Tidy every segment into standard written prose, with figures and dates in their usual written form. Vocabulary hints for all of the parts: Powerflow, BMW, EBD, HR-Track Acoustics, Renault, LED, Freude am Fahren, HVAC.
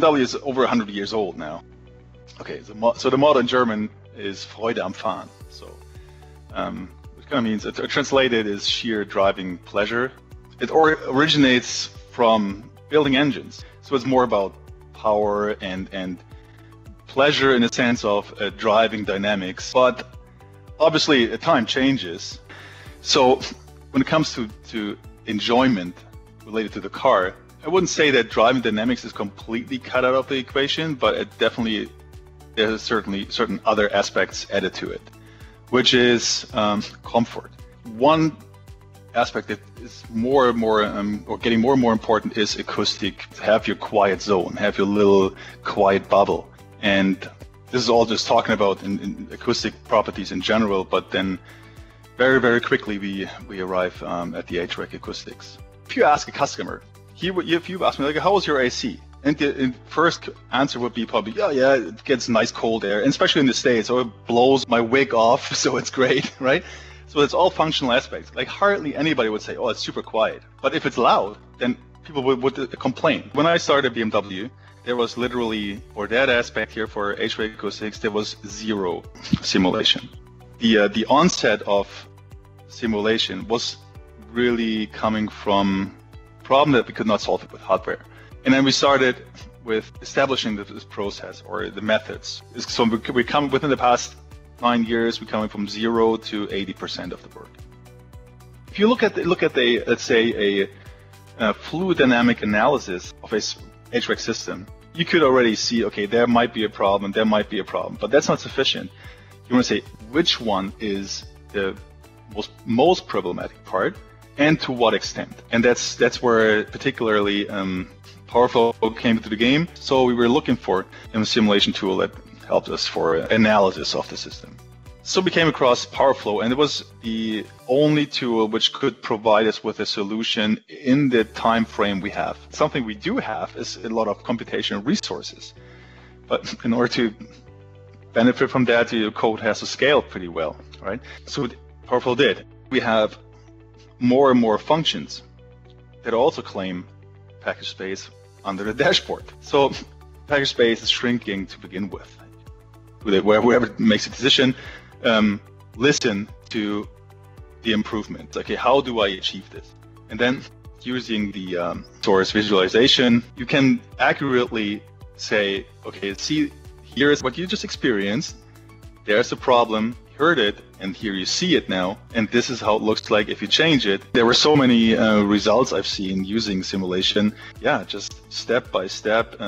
BMW is over 100 years old now. Okay, so the modern German is Freude am Fahren. So, which kind of means, translated is sheer driving pleasure. It originates from building engines. So it's more about power and pleasure in the sense of driving dynamics. But obviously, time changes. So when it comes to enjoyment related to the car, I wouldn't say that driving dynamics is completely cut out of the equation, but it definitely, there's certainly certain other aspects added to it, which is comfort. One aspect that is more and more, or getting more and more important, is acoustic. Have your quiet zone, have your little quiet bubble. And this is all just talking about in acoustic properties in general, but then very, very quickly we arrive at the HR-Track Acoustics. If you ask a customer, if you ask me, like, how was your AC? And the first answer would be probably, yeah, it gets nice cold air, and especially in the States, so it blows my wig off, so it's great, right? So it's all functional aspects. Like, hardly anybody would say, oh, it's super quiet. But if it's loud, then people would complain. When I started BMW, there was literally, for that aspect here, for HVAC acoustics, there was zero simulation. The onset of simulation was really coming from problem that we could not solve it with hardware. And then we started with establishing this process or the methods. So we come within the past 9 years, we're coming from 0 to 80% of the work. If you look at let's say a fluid dynamic analysis of a HVAC system, you could already see, okay, there might be a problem, but that's not sufficient. You want to say which one is the most problematic part, and to what extent. And that's where particularly Powerflow came into the game. So we were looking for a simulation tool that helped us for analysis of the system. So we came across Powerflow, and it was the only tool which could provide us with a solution in the time frame we have. Something we do have is a lot of computational resources, but in order to benefit from that, your code has to scale pretty well, right? So what Powerflow did, we have more and more functions that also claim package space under the dashboard. So package space is shrinking to begin with. Whoever makes a decision, listen to the improvement. Okay, how do I achieve this? And then using the source visualization, you can accurately say, okay, see, here's what you just experienced. There's the problem. Heard it, and here you see it now, and this is how it looks like if you change it. There were so many results I've seen using simulation. Yeah, just step by step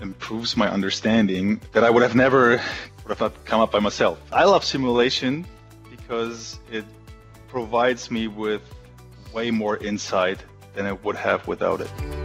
improves my understanding that I would have not come up by myself. I love simulation because it provides me with way more insight than I would have without it.